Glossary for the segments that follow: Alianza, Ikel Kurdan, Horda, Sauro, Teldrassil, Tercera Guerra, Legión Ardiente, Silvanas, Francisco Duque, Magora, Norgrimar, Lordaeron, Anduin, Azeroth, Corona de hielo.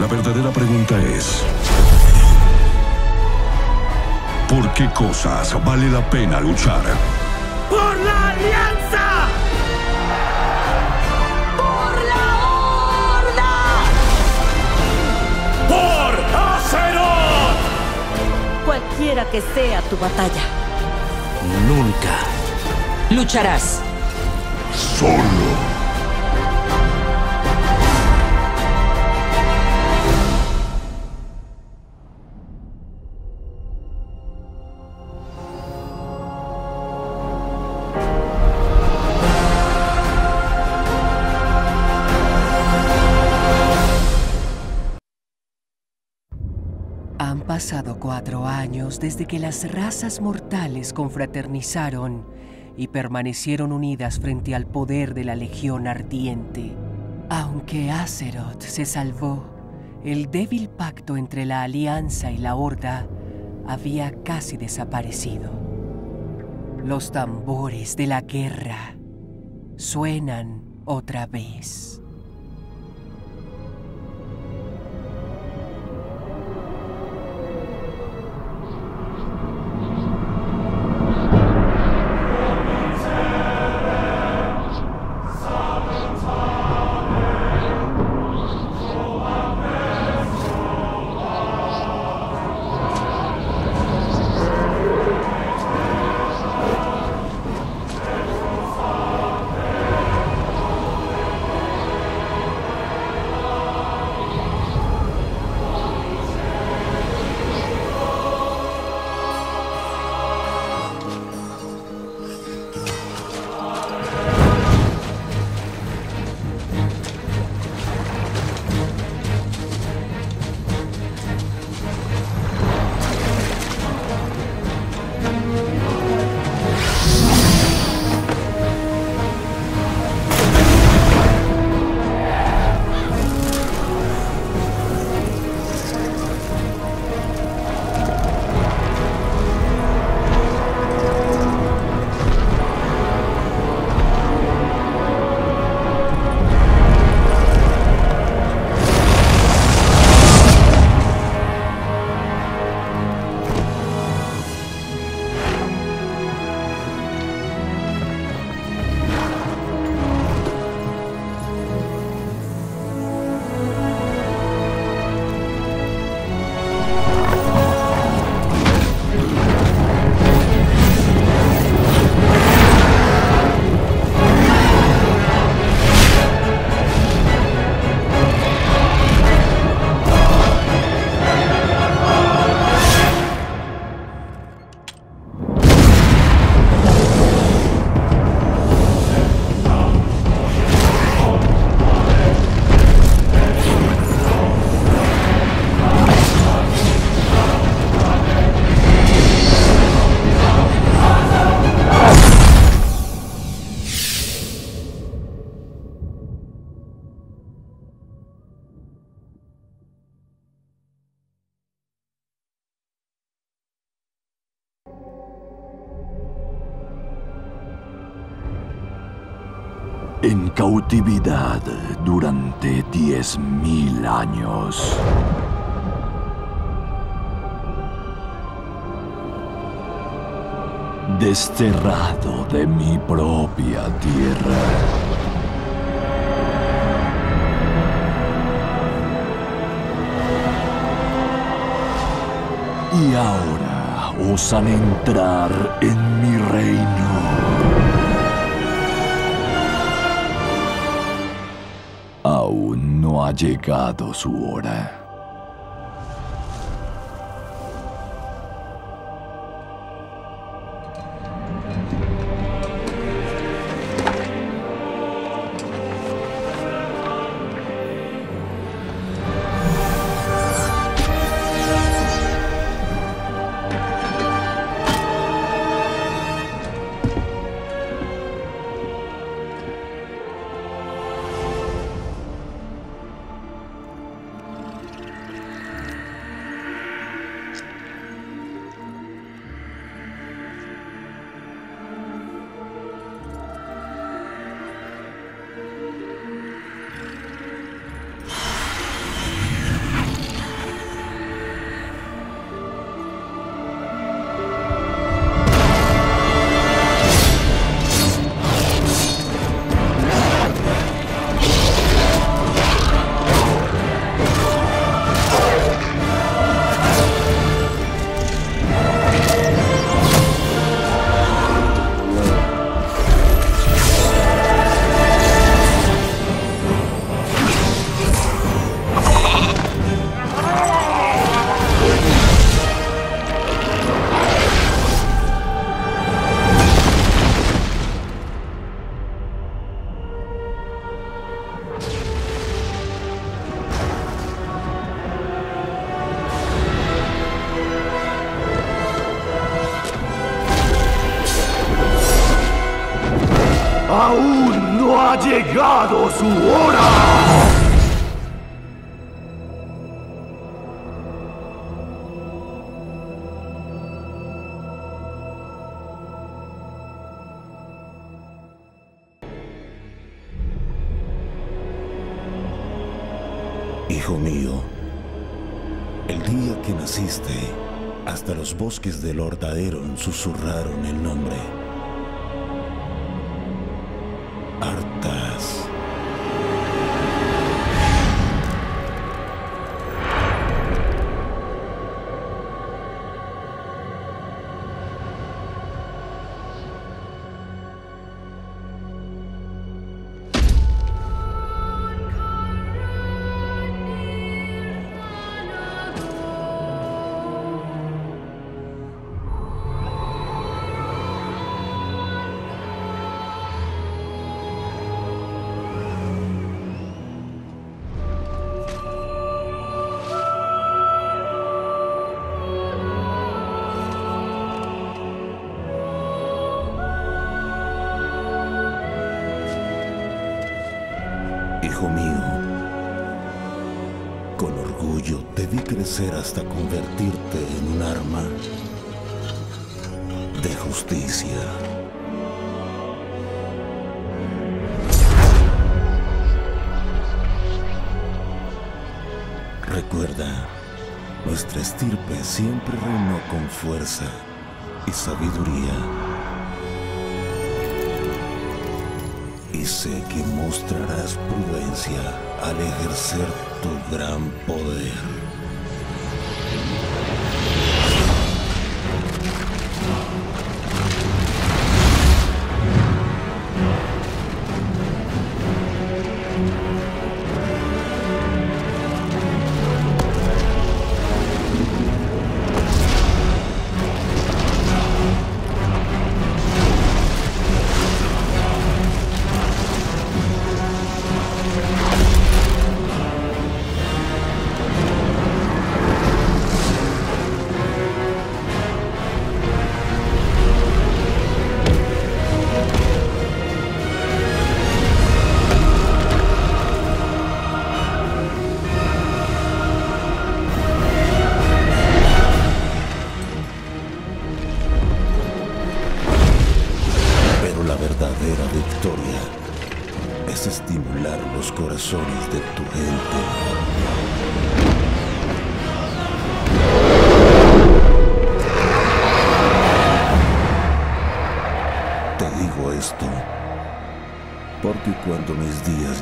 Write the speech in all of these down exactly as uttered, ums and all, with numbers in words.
La verdadera pregunta es... ¿por qué cosas vale la pena luchar? ¡Por la Alianza! ¡Por la Horda! ¡Por Azeroth! Cualquiera que sea tu batalla, nunca lucharás solo. Han pasado cuatro años desde que las razas mortales confraternizaron y permanecieron unidas frente al poder de la Legión Ardiente. Aunque Azeroth se salvó, el débil pacto entre la Alianza y la Horda había casi desaparecido. Los tambores de la guerra suenan otra vez. En cautividad durante diez mil años. Desterrado de mi propia tierra. Y ahora osan entrar en mi reino. Aún no ha llegado su hora. ¡Aún no ha llegado su hora! Hijo mío, el día que naciste, hasta los bosques de Lordaeron susurraron el nombre. Hartas. Hasta convertirte en un arma de justicia. Recuerda, nuestra estirpe siempre reinó con fuerza y sabiduría. Y sé que mostrarás prudencia al ejercer tu gran poder.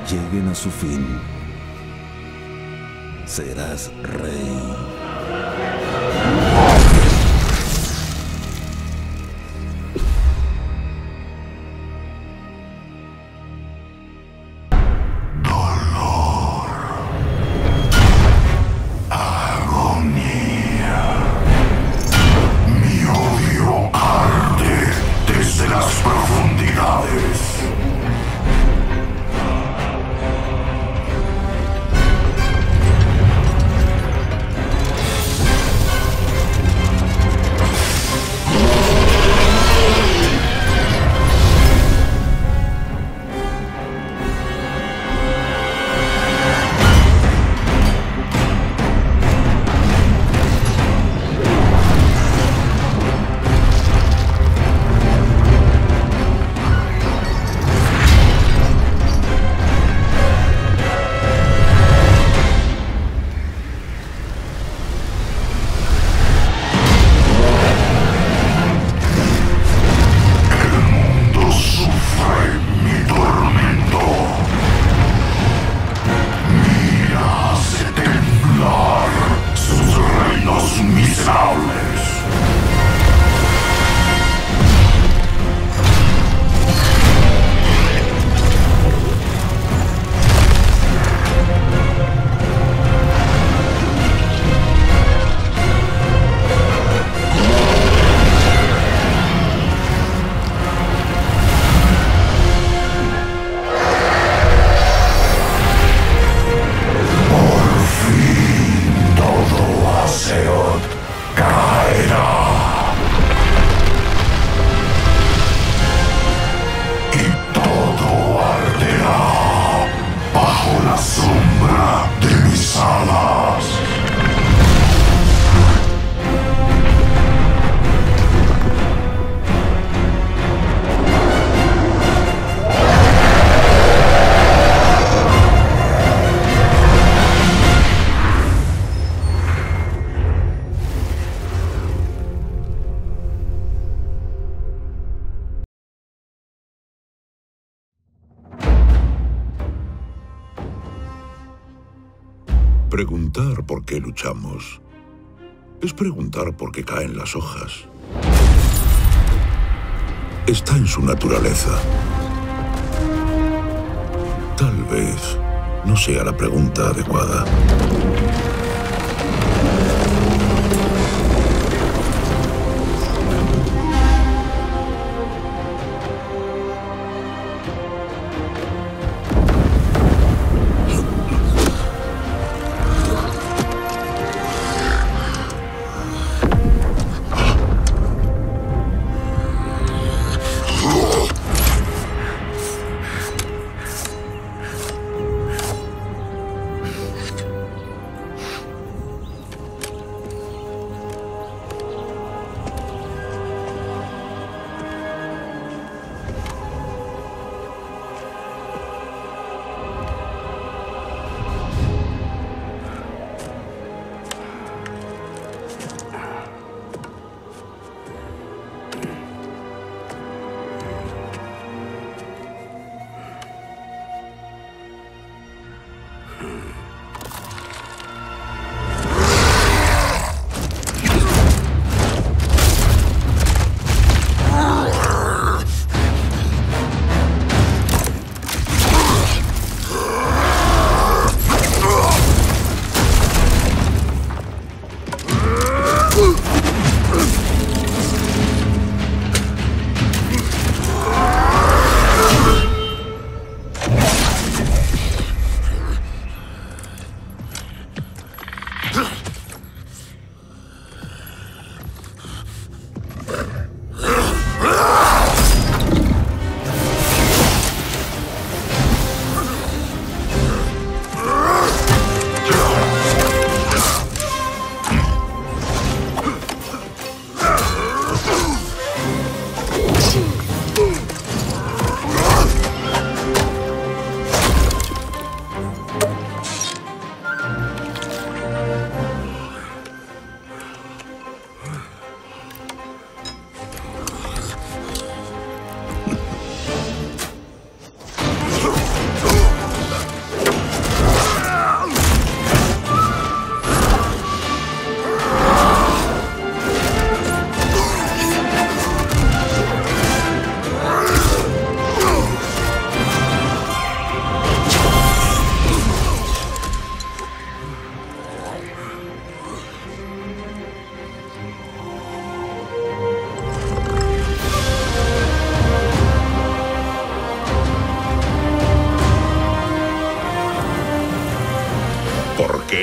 Lleguen a su fin, serás rey. Dolor, agonía. Mi odio arde desde las profundidades. Preguntar por qué luchamos es preguntar por qué caen las hojas. Está en su naturaleza. Tal vez no sea la pregunta adecuada.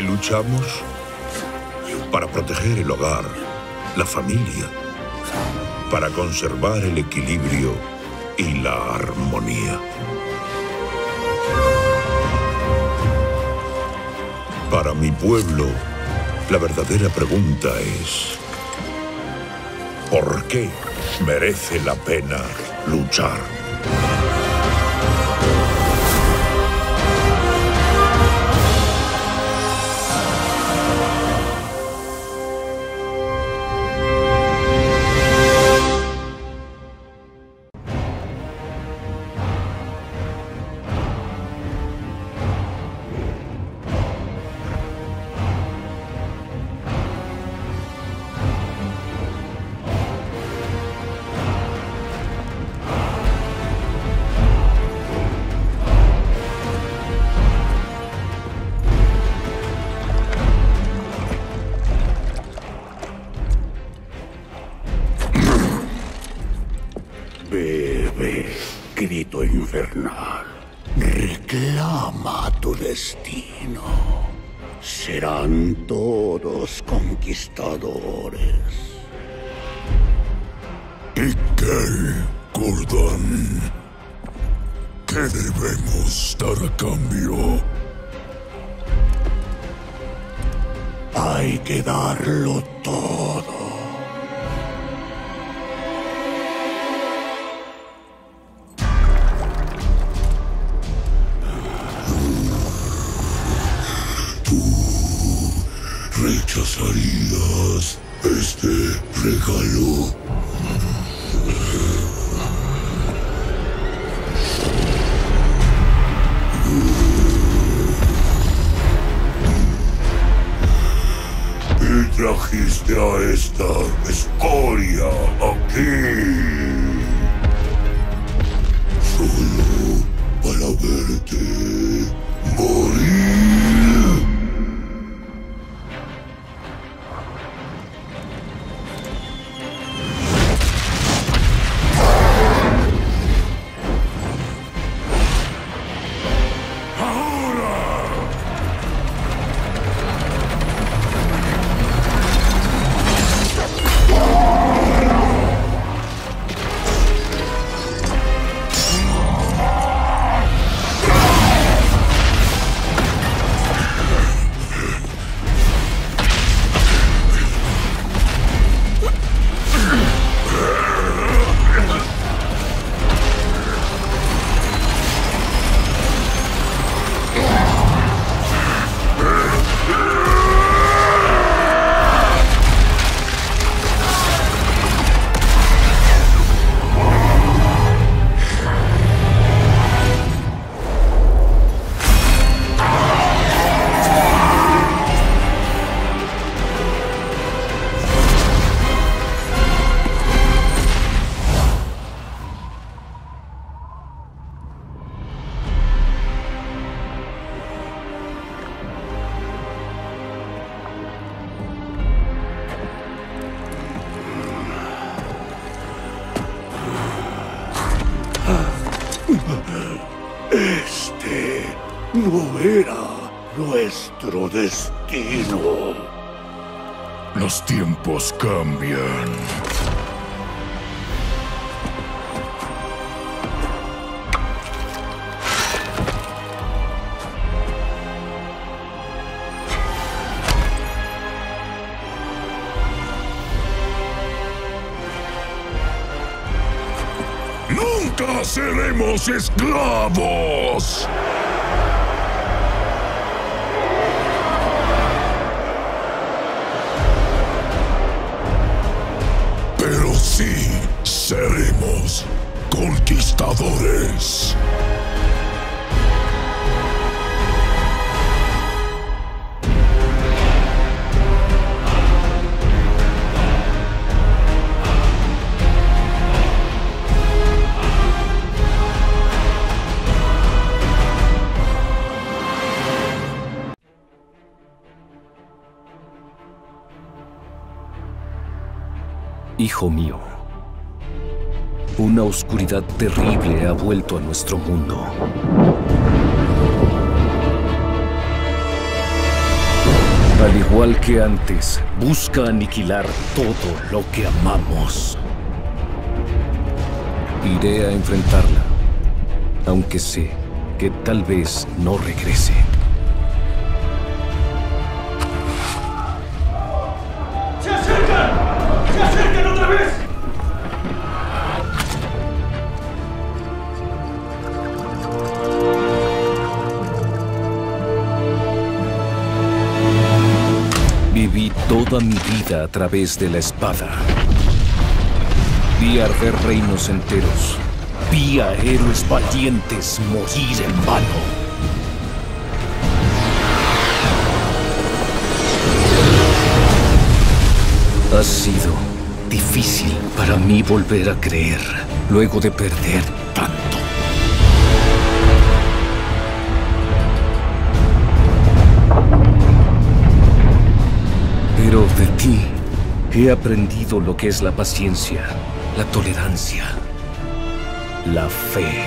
Luchamos para proteger el hogar, la familia, para conservar el equilibrio y la armonía. Para mi pueblo, la verdadera pregunta es: ¿por qué merece la pena luchar? Infernal, reclama tu destino. Serán todos conquistadores. Ikel Kurdan, ¿qué debemos dar a cambio? Hay que darlo todo. ¿Rechazarías este regalo? trajiste a esta escoria aquí? Solo para verte morir. Destino. Los tiempos cambian. ¡Nunca seremos esclavos! Sí, seremos conquistadores. Hijo mío, una oscuridad terrible ha vuelto a nuestro mundo. Al igual que antes, busca aniquilar todo lo que amamos. Iré a enfrentarla, aunque sé que tal vez no regrese. Toda mi vida a través de la espada. Vi arder reinos enteros. Vi a héroes valientes morir en vano. Ha sido difícil para mí volver a creer luego de perder tanto. Pero de ti he aprendido lo que es la paciencia, la tolerancia, la fe.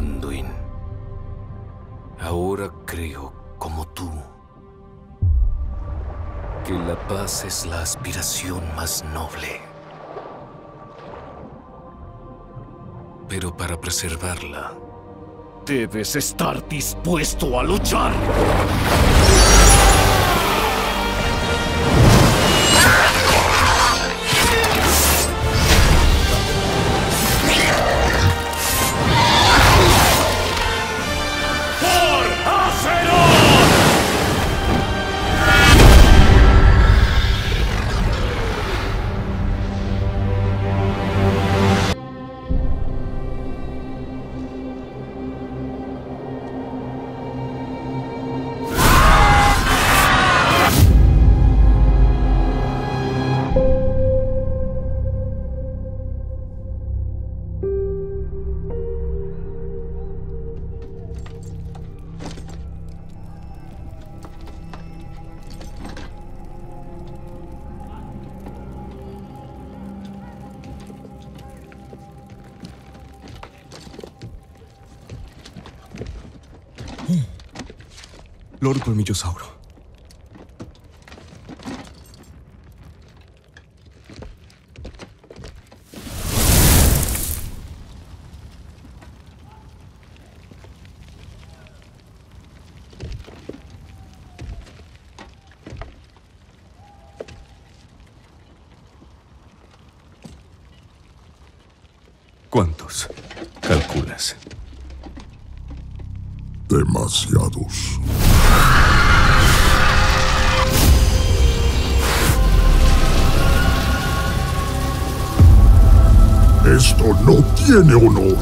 Anduin. Ahora creo, como tú, que la paz es la aspiración más noble. Pero para preservarla, debes estar dispuesto a luchar. Lord Colmillo Sauro. ¿Cuántos calculas? Demasiados. Esto no tiene honor.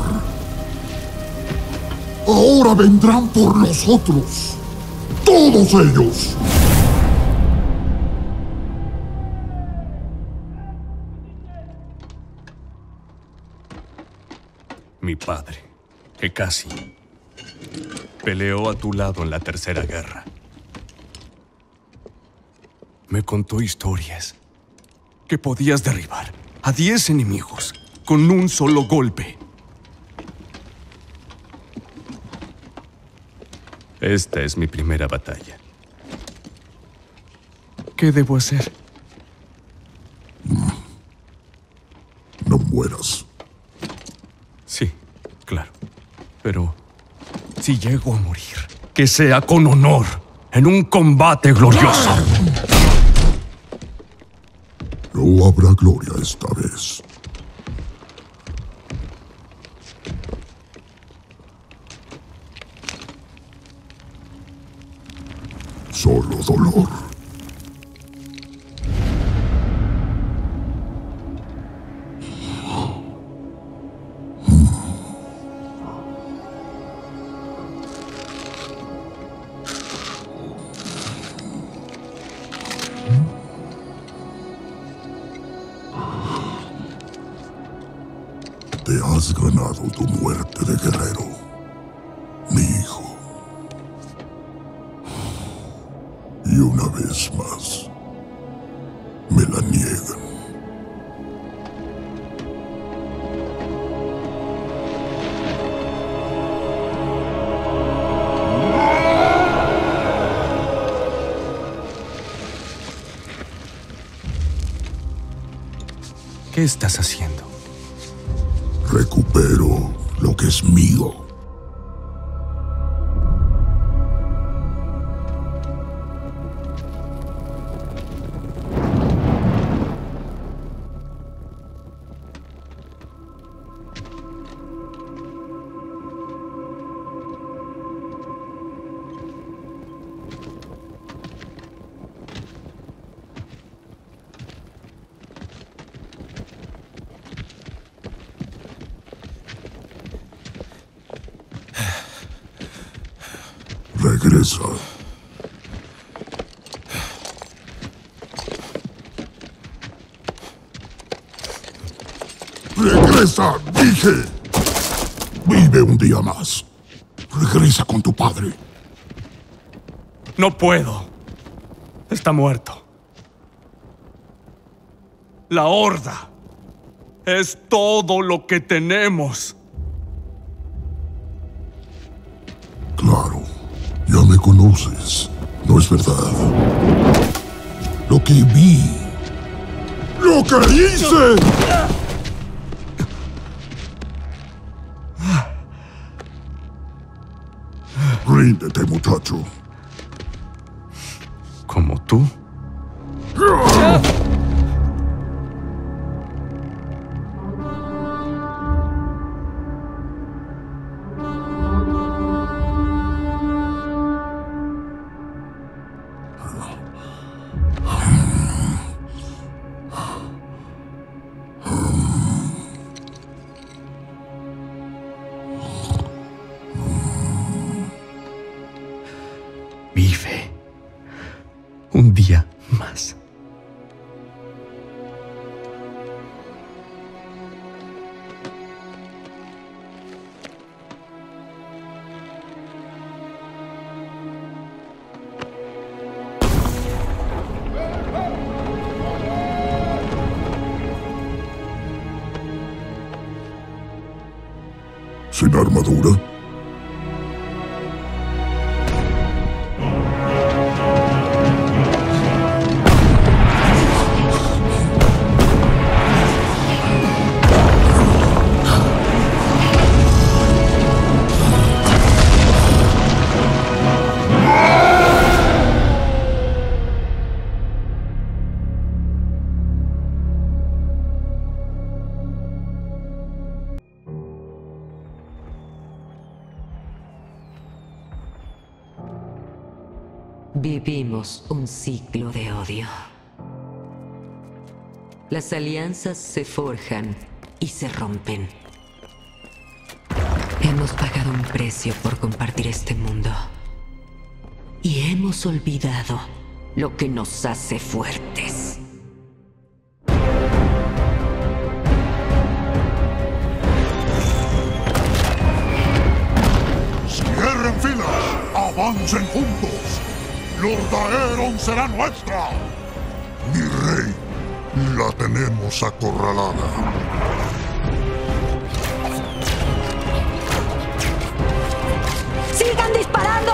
Ahora vendrán por nosotros. Todos ellos. Mi padre, que casi peleó a tu lado en la Tercera Guerra, me contó historias que podías derribar a diez enemigos con un solo golpe. Esta es mi primera batalla. ¿Qué debo hacer? No mueras. Sí, claro. Pero si llego a morir, que sea con honor, en un combate glorioso. No habrá gloria esta vez. Solo dolor. Te has ganado tu muerte de guerrero, mi hijo. Y una vez más, me la niegan. ¿Qué estás haciendo? Recupero lo que es mío. Regresa. Regresa, dije. Vive un día más. Regresa con tu padre. No puedo. Está muerto. La Horda es todo lo que tenemos. Claro, ya me conoces, ¿no es verdad? Lo que vi... ¡Lo que hice! Ríndete, muchacho. ¿Como tú? ¿Sin armadura? Vivimos un ciclo de odio. Las alianzas se forjan y se rompen. Hemos pagado un precio por compartir este mundo. Y hemos olvidado lo que nos hace fuertes. ¡Cierren filas! ¡Avancen juntos! ¡Lordaeron será nuestra! Mi rey, la tenemos acorralada. ¡Sigan disparando!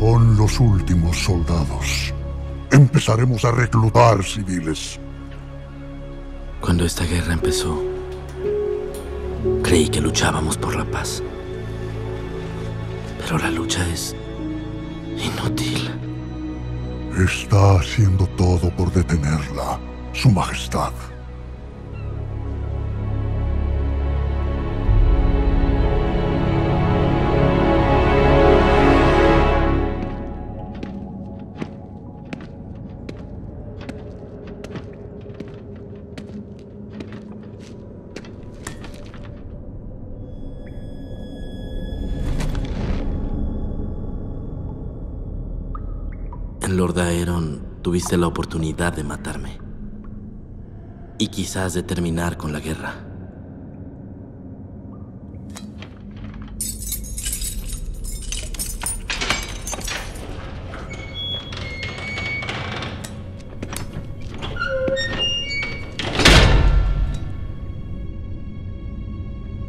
son los últimos soldados. Empezaremos a reclutar civiles. Cuando esta guerra empezó, creí que luchábamos por la paz. Pero la lucha es inútil. Está haciendo todo por detenerla, Su Majestad. En Lordaeron tuviste la oportunidad de matarme y quizás de terminar con la guerra.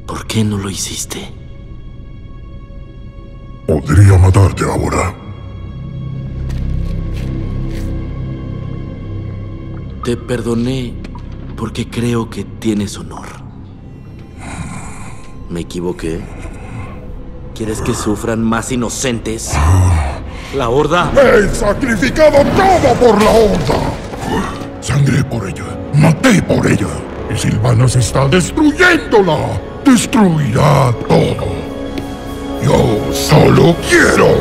¿Por qué no lo hiciste? Podría matarte ahora. Te perdoné porque creo que tienes honor. ¿Me equivoqué? ¿Quieres que sufran más inocentes? ¿La Horda? ¡He sacrificado todo por la Horda! Sangré por ella, maté por ella. Y Silvanas está destruyéndola. Destruirá todo. Yo solo quiero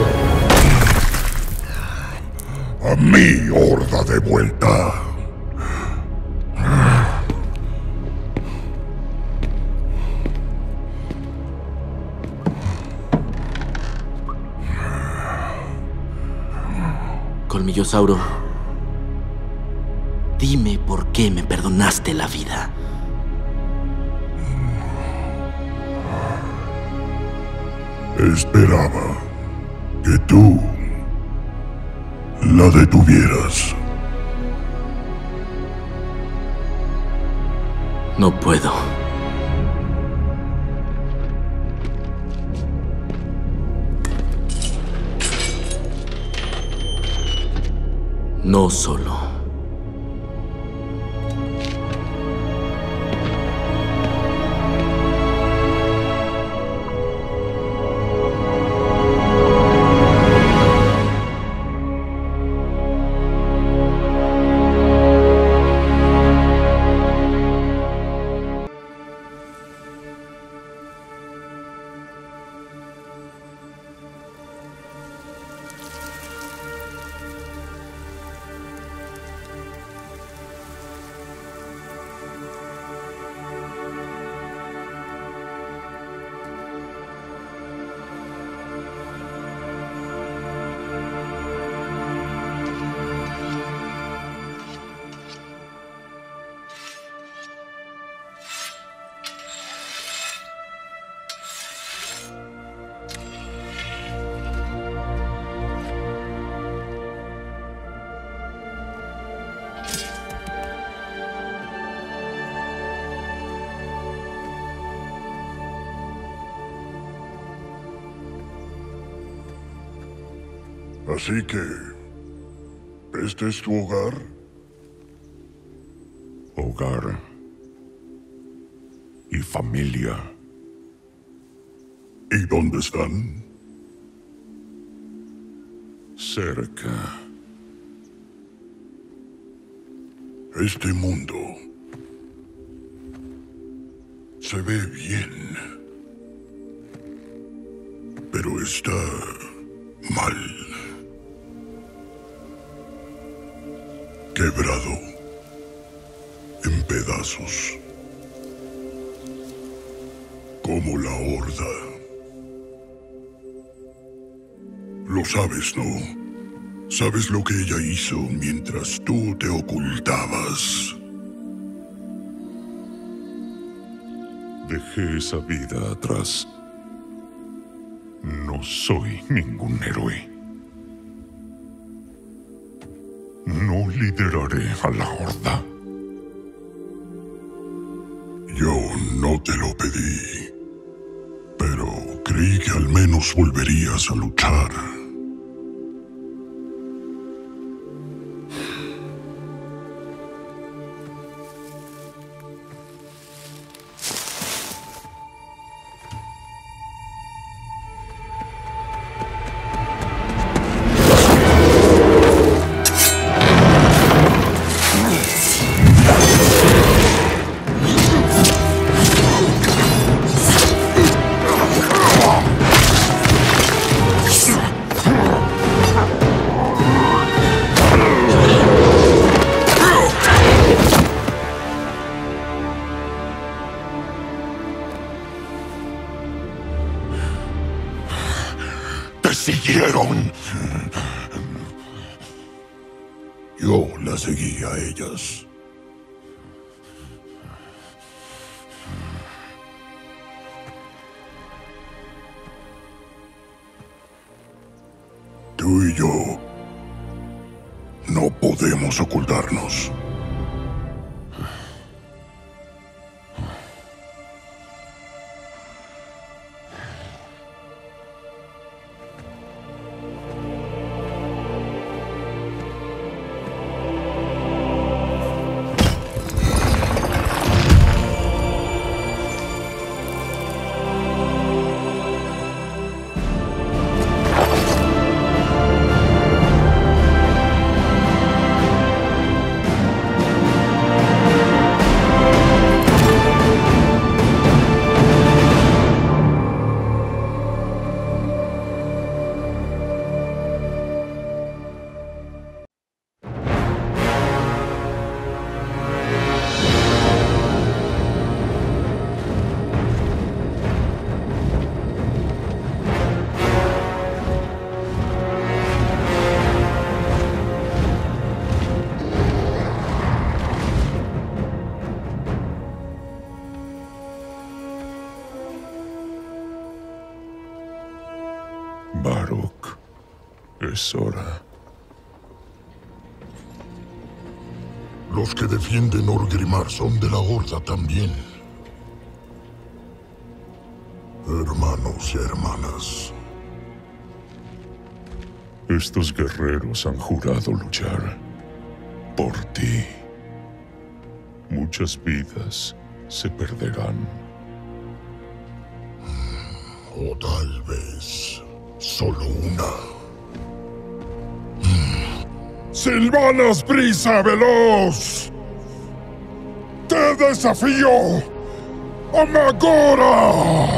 a mi Horda de vuelta. Colmillo Sauro, dime por qué me perdonaste la vida. Esperaba que tú la detuvieras. No puedo. No solo. Así que, ¿este es tu hogar? Hogar y familia. ¿Y dónde están? Cerca. Este mundo se ve bien, pero está mal. Quebrado en pedazos, como la Horda. Lo sabes, ¿no? Sabes lo que ella hizo mientras tú te ocultabas. Dejé esa vida atrás. No soy ningún héroe. No lideraré a la Horda. Yo no te lo pedí, pero creí que al menos volverías a luchar. persiguieron. Yo la seguí a ellas. Tú y yo no podemos ocultarnos. Los que defienden Norgrimar son de la Horda también. Hermanos y hermanas. Estos guerreros han jurado luchar por ti. Muchas vidas se perderán. O tal vez solo una. ¡Silvanas, prisa veloz! ¡Te desafío a Magora!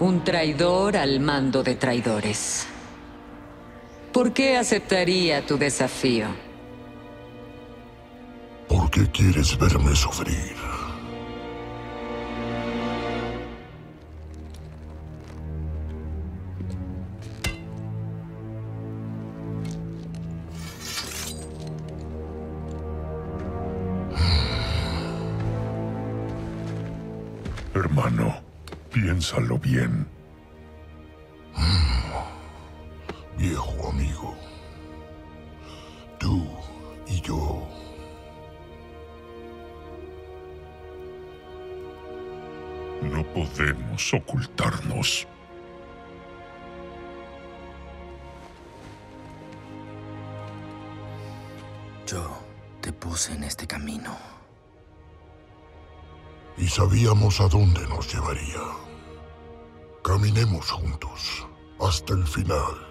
Un traidor al mando de traidores. ¿Por qué aceptaría tu desafío? ¿Por qué quieres verme sufrir? Hermano, piénsalo bien. Viejo amigo, tú y yo. No podemos ocultarnos. Yo te puse en este camino. Y sabíamos a dónde nos llevaría. Caminemos juntos hasta el final.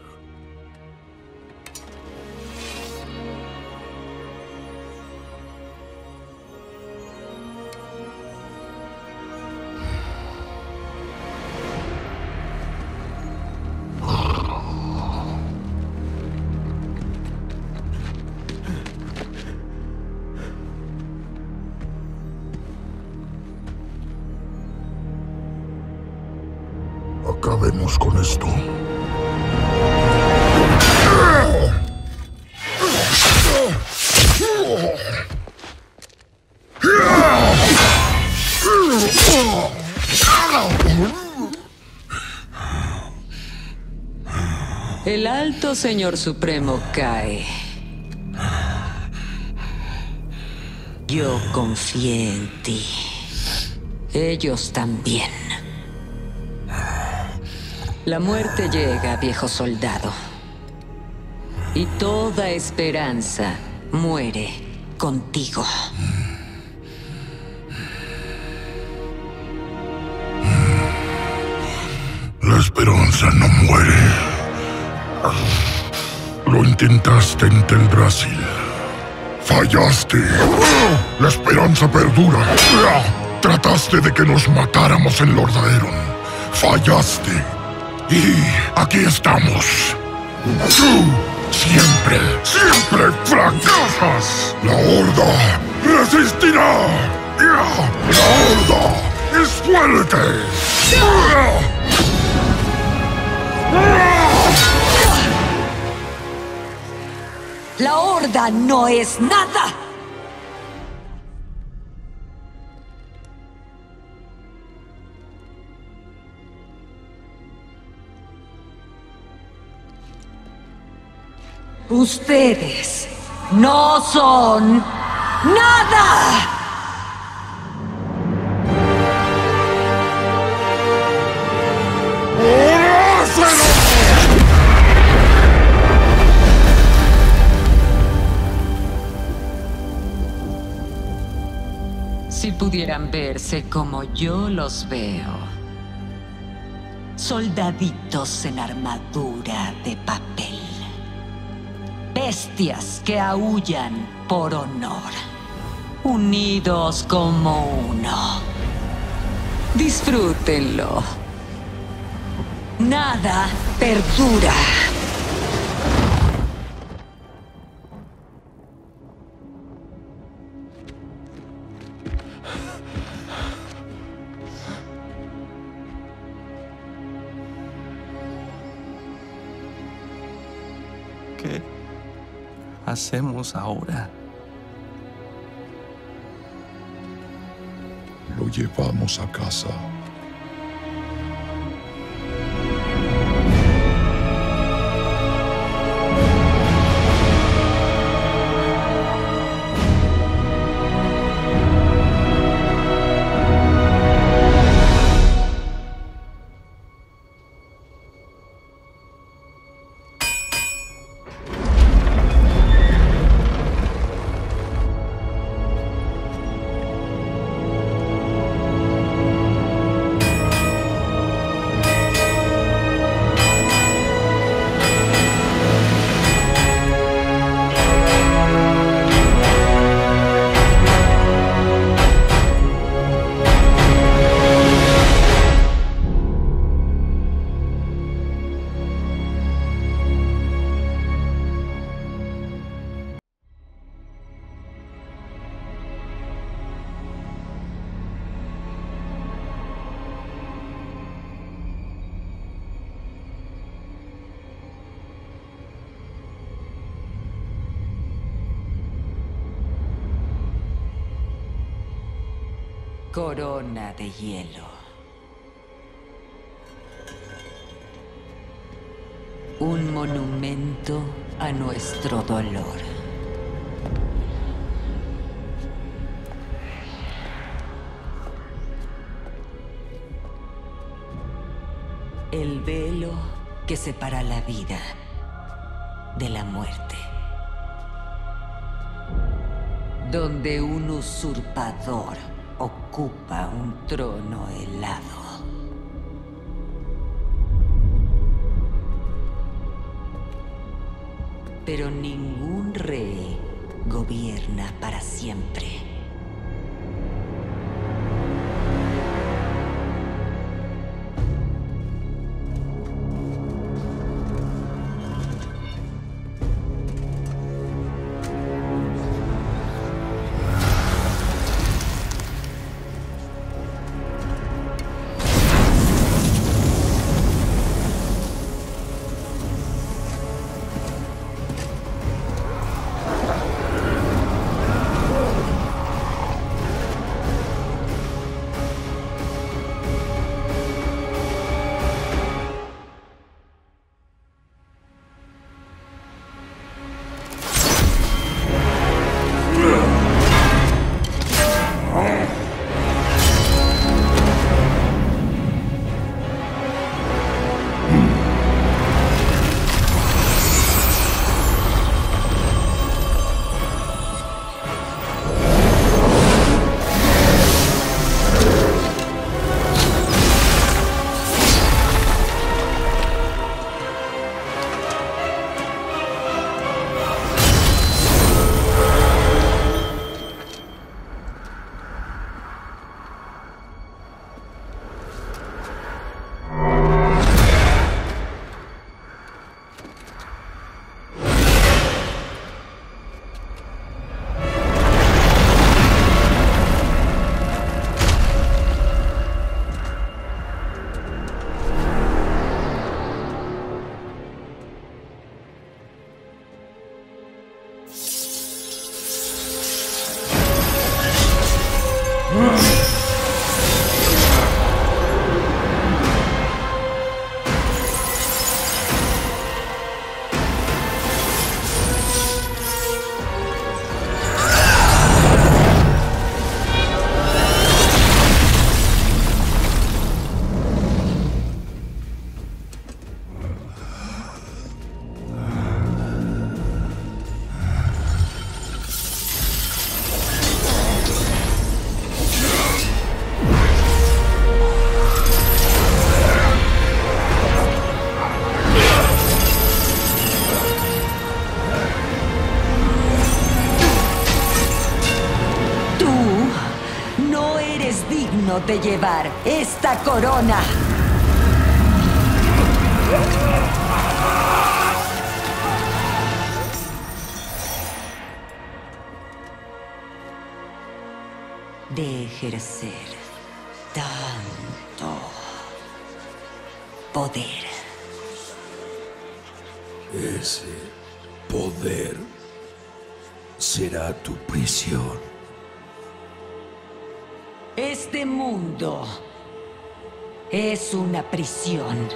Acabemos con esto. El alto señor supremo cae. Yo confié en ti. Ellos también. La muerte llega, viejo soldado. Y toda esperanza muere contigo. La esperanza no muere. Lo intentaste en Teldrassil. Fallaste. La esperanza perdura. Trataste de que nos matáramos en Lordaeron. Fallaste. Y aquí estamos, ¡Tú! ¡Siempre, siempre fracasas! ¡La Horda resistirá! ¡La Horda es fuerte! ¡La Horda no es nada! Ustedes no son nada. Si pudieran verse como yo los veo, soldaditos en armadura de papel. Bestias que aúllan por honor, unidos como uno. Disfrútenlo. Nada perdura. ¿Qué? ¿Qué hacemos ahora? Lo llevamos a casa. Corona de hielo. Un monumento a nuestro dolor. El velo que separa la vida de la muerte. Donde un usurpador ocupa un trono helado. Pero ningún rey gobierna para siempre. deseo de llevar esta corona. De ejercer tanto poder. Ese poder será tu prisión. Este mundo es una prisión.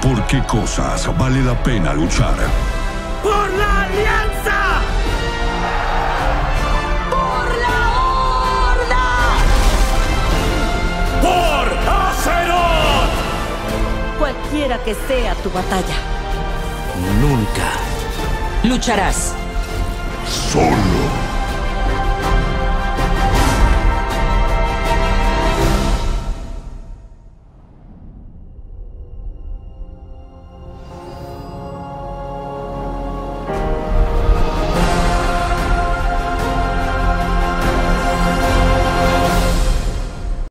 ¿Por qué cosas vale la pena luchar? ¡Por la Alianza! ¡Por la Horda! ¡Por Azeroth! Cualquiera que sea tu batalla, nunca lucharás solo.